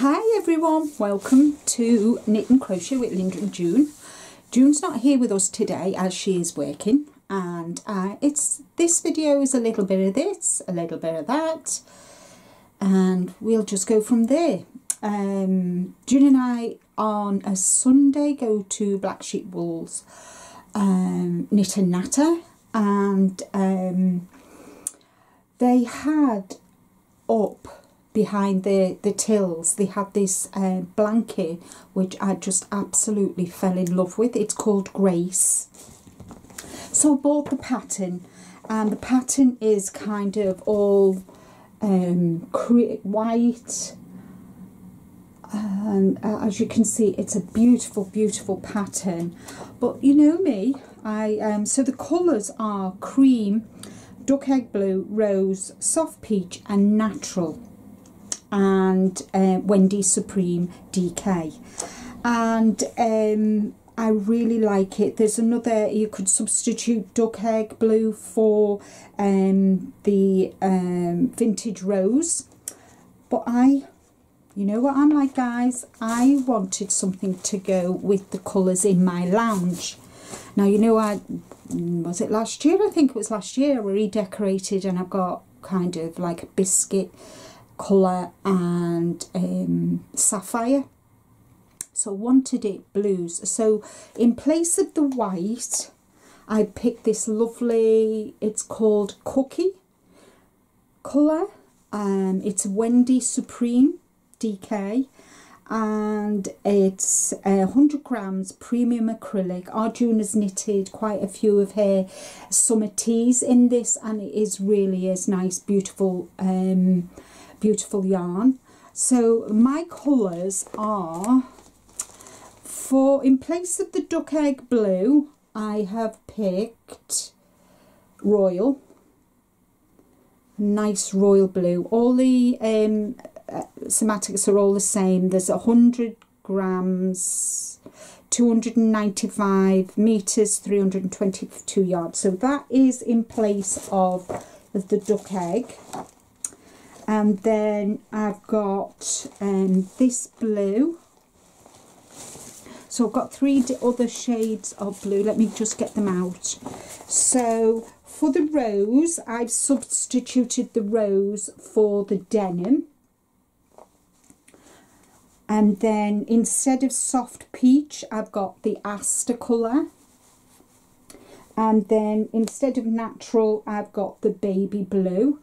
Hi everyone, welcome to Knit and Crochet with Linda and June. June's not here with us today as she is working, and this video is a little bit of this, a little bit of that, and we'll just go from there. June and I on a Sunday go to Black Sheep Wools Knit and Natter, and they had up behind the tills, they had this blanket which I just absolutely fell in love with. It's called Grace. So I bought the pattern, and the pattern is kind of all white, and as you can see it's a beautiful pattern. But you know me, so the colours are cream, duck egg blue, rose, soft peach and natural, and Wendy Supreme DK, and I really like it. There's another, you could substitute duck egg blue for the vintage rose, but you know what I'm like, guys, I wanted something to go with the colours in my lounge. Now, you know, I think it was last year I redecorated, and I've got kind of like a biscuit colour and sapphire, so wanted it blues. So in place of the white I picked this lovely, it's called Cookie colour, and it's Wendy Supreme DK, and it's 100 grams premium acrylic. Our June has knitted quite a few of her summer teas in this, and it is really nice, beautiful beautiful yarn. So my colours are, for in place of the duck egg blue I have picked royal, nice royal blue. All the somatics are all the same. There's 100 grams, 295 meters, 322 yards. So that is in place of the duck egg. And then I've got this blue. So I've got three other shades of blue. Let me just get them out. So for the rose, I've substituted the rose for the denim. And then instead of soft peach, I've got the aster colour. And then instead of natural, I've got the baby blue.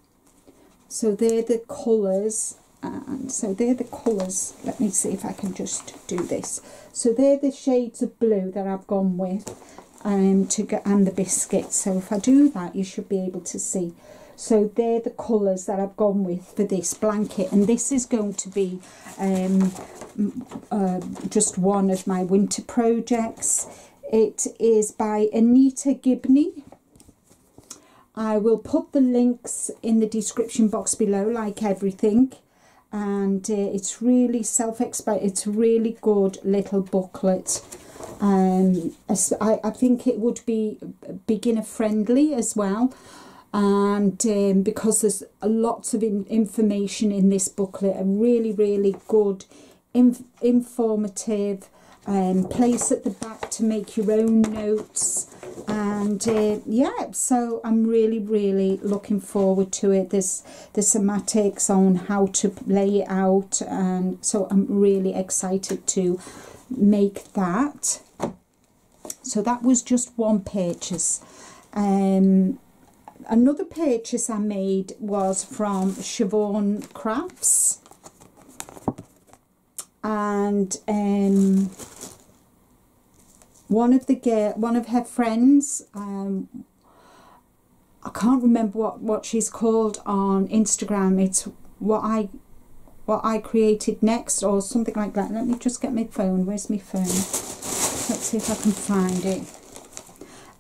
So they're the colours, and so they're the colours. Let me see if I can just do this. So they're the shades of blue that I've gone with, and the biscuit. So if I do that, you should be able to see. So they're the colours that I've gone with for this blanket, and this is going to be just one of my winter projects. It is by Anita Gibney. I will put the links in the description box below, like everything, and it's really self-explanatory. It's a really good little booklet. I think it would be beginner friendly as well, and because there's lots of information in this booklet, a really good, informative place at the back to make your own notes. And yeah, so I'm really looking forward to it. There's the somatics on how to lay it out, and so I'm really excited to make that. So that was just one purchase. Another purchase I made was from Siobhan Crafts, and one of her friends, I can't remember what she's called on Instagram. It's what I created next or something like that. Let me just get my phone. Where's my phone? Let's see if I can find it.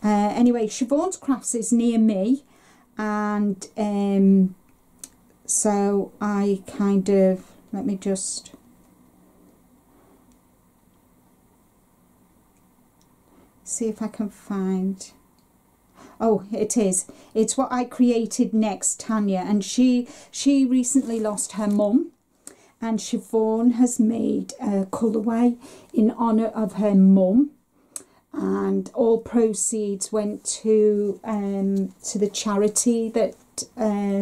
Anyway, Siobhan's Crafts is near me, and so I kind of, let me just, see if I can find, oh, it's What I Created Next, Tanya, and she recently lost her mum, and Siobhan has made a colourway in honour of her mum, and all proceeds went to the charity that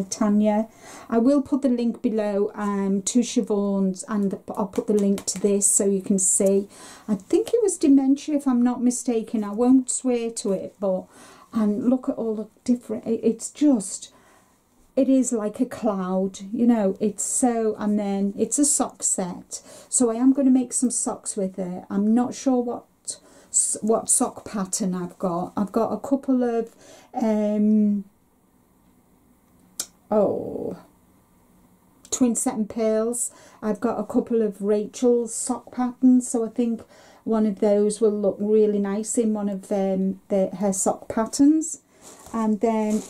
Tanya. I will put the link below to Siobhan's, and I'll put the link to this so you can see. I think it was dementia, if I'm not mistaken. I won't swear to it, but and look at all the different, it's just, it is like a cloud, you know. It's so, and then it's a sock set, so I am going to make some socks with it. I'm not sure what sock pattern I've got. I've got a couple of twin set and pearls. I've got a couple of Rachel's sock patterns, so I think one of those will look really nice in one of her sock patterns. And then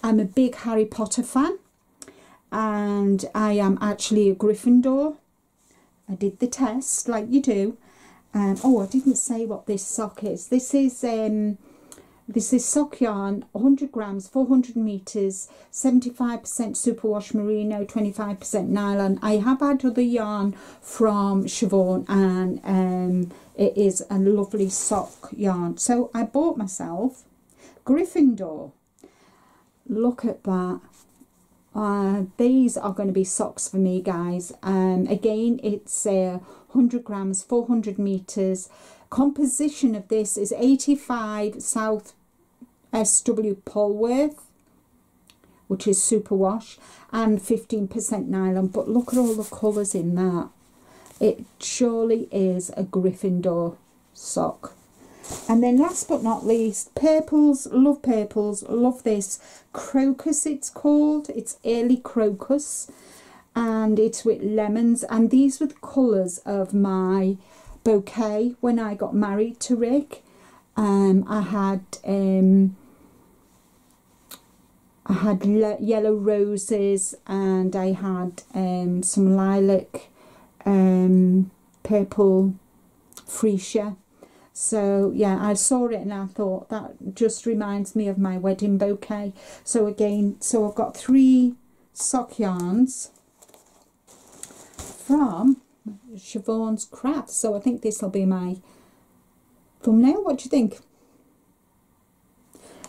I'm a big Harry Potter fan, and I am actually a Gryffindor. I did the test like you do. Oh, I didn't say what this sock is. This is sock yarn, 100 grams, 400 meters, 75% superwash merino, 25% nylon. I have had other yarn from Siobhan, and it is a lovely sock yarn. So I bought myself Gryffindor. Look at that. These are going to be socks for me, guys. Again, it's 100 grams, 400 meters. Composition of this is 85 South SW Polworth, which is superwash, and 15% nylon. But look at all the colours in that. It surely is a Gryffindor sock. And then last but not least, purples, love this. Crocus it's called, it's Early Crocus, and it's with lemons. And these were the colours of my bouquet when I got married to Rick. I had yellow roses, and I had some lilac, purple freesia. So yeah, I saw it and I thought that just reminds me of my wedding bouquet. So again, so I've got 3 sock yarns from Siobhan's Crafts, so I think this will be my thumbnail. What do you think?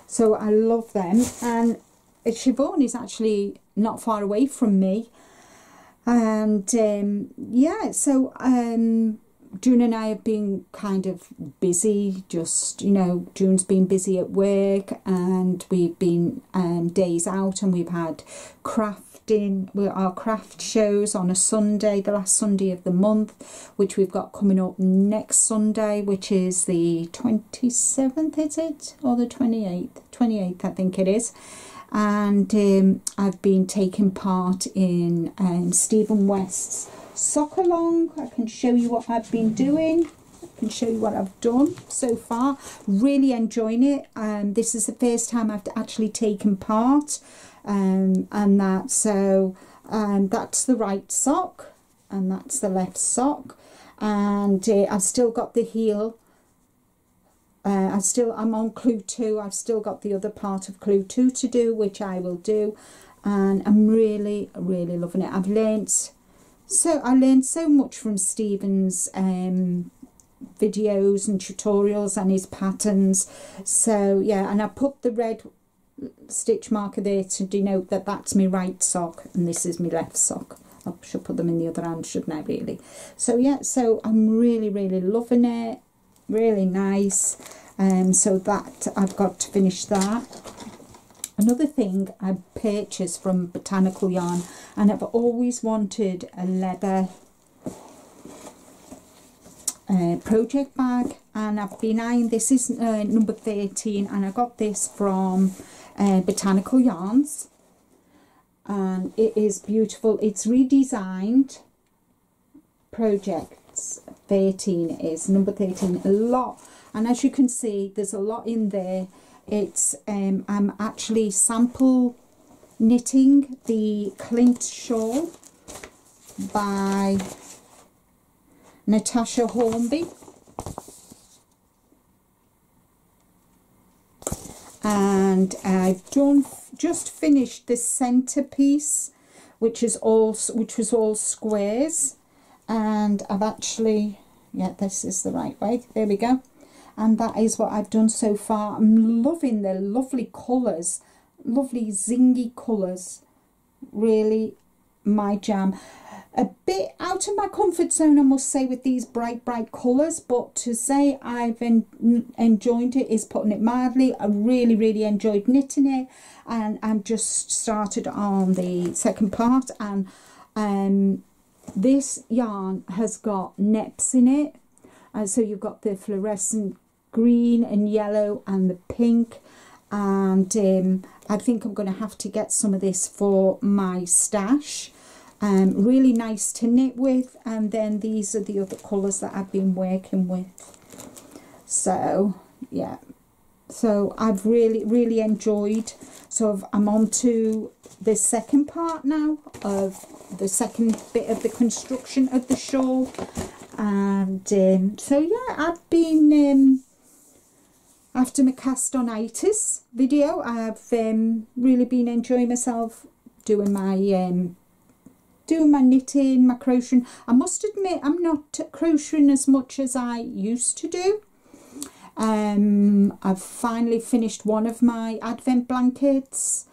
So I love them, and Siobhan is actually not far away from me. And yeah, so June and I have been kind of busy, just, you know, June's been busy at work, and we've been days out, and we've had our craft shows on a Sunday, the last Sunday of the month, which we've got coming up next Sunday, which is the 27th, is it, or the 28th, I think it is. And I've been taking part in Stephen West's sock along. I can show you what I've been doing. I can show you what I've done so far. Really enjoying it. This is the first time I've actually taken part, and that. So that's the right sock, and that's the left sock, and I've still got the heel. I'm on clue 2. I've still got the other part of clue 2 to do, which I will do, and I'm really, really loving it. I learned so much from Stephen's videos and tutorials and his patterns. So yeah, and I put the red stitch marker there to denote that that's my right sock and this is my left sock. I should put them in the other hand, shouldn't I, really? So yeah, so I'm really, really loving it. Really nice. So that, I've got to finish that. Another thing I purchased from Botanical Yarn, and I've always wanted a leather project bag, and I've been eyeing this. Is number 13, and I got this from Botanical Yarns, and it is beautiful. It's redesigned projects 13 is number 13, a lot, and as you can see there's a lot in there. It's I'm actually sample knitting the Clint Shawl by Natasha Hornby, and I've just finished the centerpiece, which was all squares, and I've actually, yeah, this is the right way, there we go, and that is what I've done so far. I'm loving the lovely colours, lovely zingy colours, really my jam. A bit out of my comfort zone, I must say, with these bright colours, but to say I've enjoyed it is putting it mildly. I really enjoyed knitting it, and I've just started on the second part, and this yarn has got neps in it, and so you've got the fluorescent green and yellow and the pink, and I think I'm going to have to get some of this for my stash. Really nice to knit with, and then these are the other colours that I've been working with. So yeah, so I've really enjoyed, so I'm on to the second part now, of the second bit of the construction of the shawl, and so yeah, I've been after my cast-on-itis video, I've really been enjoying myself doing my knitting, my crocheting. I must admit I'm not crocheting as much as I used to do. I've finally finished one of my advent blankets,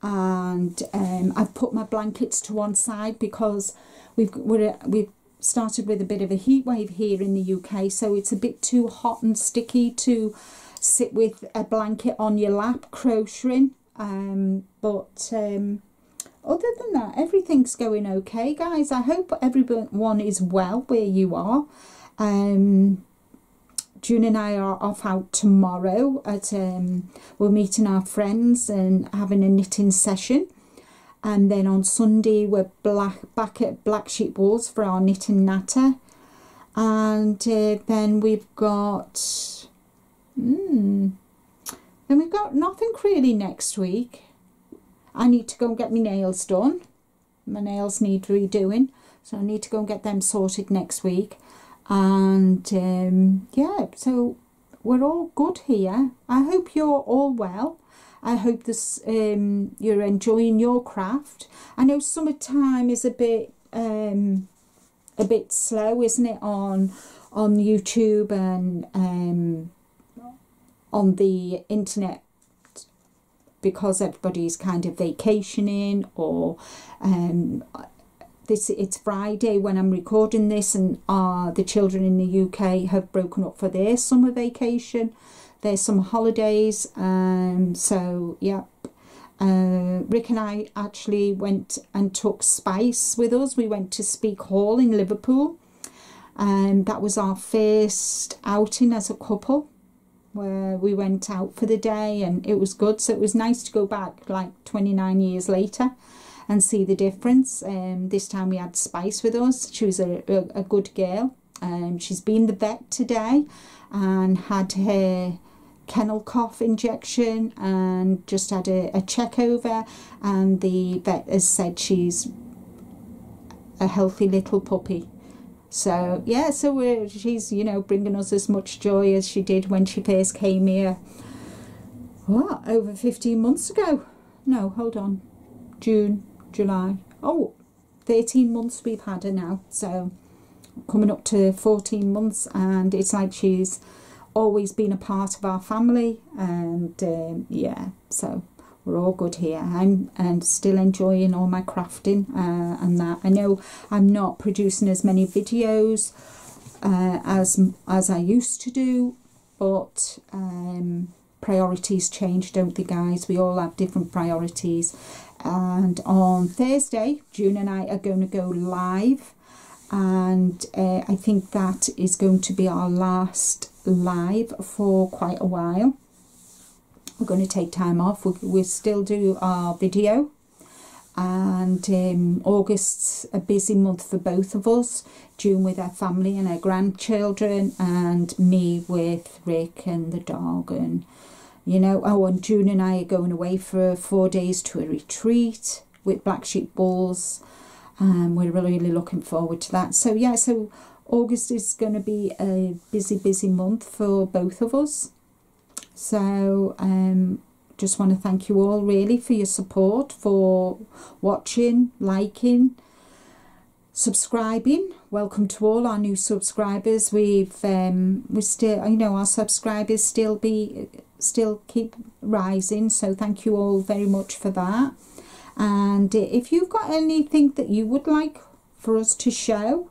and I've put my blankets to one side because we've started with a bit of a heat wave here in the UK, so it's a bit too hot and sticky to sit with a blanket on your lap crocheting, but other than that, everything's going okay, guys. I hope everyone is well where you are. June and I are off out tomorrow. We're meeting our friends and having a knitting session. And then on Sunday, we're back at Black Sheep Wools for our knit and natter. And then we've got... then we've got nothing really next week. I need to go and get my nails done. My nails need redoing, so I need to go and get them sorted next week. And yeah, so we're all good here. I hope you're all well. I hope this you're enjoying your craft. I know summertime is a bit slow, isn't it, on YouTube and on the internet, because everybody's kind of vacationing, or it's Friday when I'm recording this, and the children in the UK have broken up for their summer vacation, their summer holidays, so yeah. Rick and I actually went and took Spice with us. We went to Speak Hall in Liverpool, and that was our first outing as a couple, where we went out for the day, and it was good. So it was nice to go back like 29 years later and see the difference. This time we had Spice with us. She was a good girl. She's been the vet today and had her kennel cough injection, and just had a check over, and the vet has said she's a healthy little puppy. So yeah, so she's, you know, bringing us as much joy as she did when she first came here, what, over 15 months ago? No, hold on, June, July, oh, 13 months we've had her now, so coming up to 14 months, and it's like she's always been a part of our family. And yeah, so we're all good here. I'm still enjoying all my crafting and that. I know I'm not producing as many videos as I used to do, but priorities change, don't they, guys? We all have different priorities. And on Thursday, June and I are going to go live, and I think that is going to be our last live for quite a while. We're going to take time off. We'll still do our video, and August's a busy month for both of us. June with her family and her grandchildren, and me with Rick and the dog, and you know. Oh, and June and I are going away for 4 days to a retreat with Black Sheep Wools, and we're really looking forward to that. So yeah, so August is going to be a busy month for both of us. So just want to thank you all really for your support, for watching, liking, subscribing. Welcome to all our new subscribers. We've we still, you know, our subscribers still keep rising, so thank you all very much for that. And if you've got anything that you would like for us to show,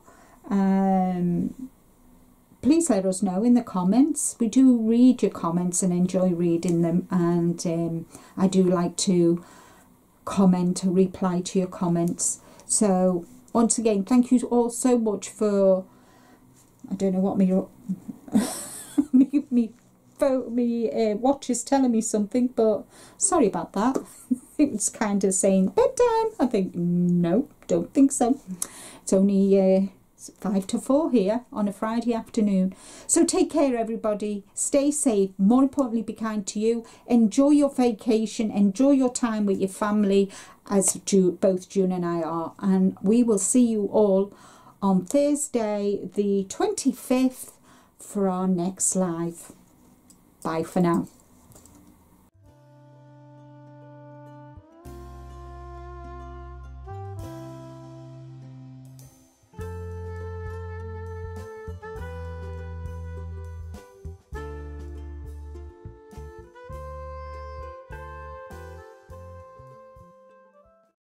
please let us know in the comments. We do read your comments and enjoy reading them, and I do like to comment or reply to your comments. So once again, thank you all so much for, I don't know what my watch is telling me something, but sorry about that. It was kind of saying bedtime. I think, no, don't think so. It's only 5 to 4 here on a Friday afternoon. So take care, everybody. Stay safe. More importantly, be kind to you. Enjoy your vacation. Enjoy your time with your family, as both June and I are, and we will see you all on Thursday the 25th for our next live. Bye for now.